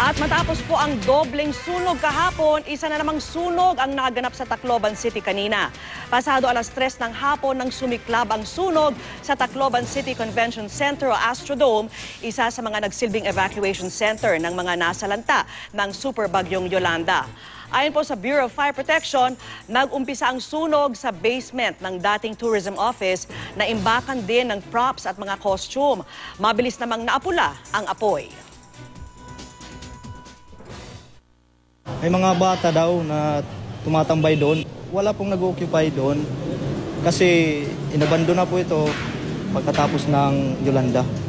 At matapos po ang dobleng sunog kahapon, isa na namang sunog ang naganap sa Tacloban City kanina. Pasado alas 3 ng hapon nang sumiklab ang sunog sa Tacloban City Convention Center o Astrodome, isa sa mga nagsilbing evacuation center ng mga nasalanta ng superbagyong Yolanda. Ayon po sa Bureau of Fire Protection, nag-umpisa ang sunog sa basement ng dating Tourism Office na imbakan din ng props at mga costume. Mabilis namang naapula ang apoy. May mga bata daw na tumatambay doon. Wala pong nag-occupy doon kasi inabandon na po ito pagkatapos ng Yolanda.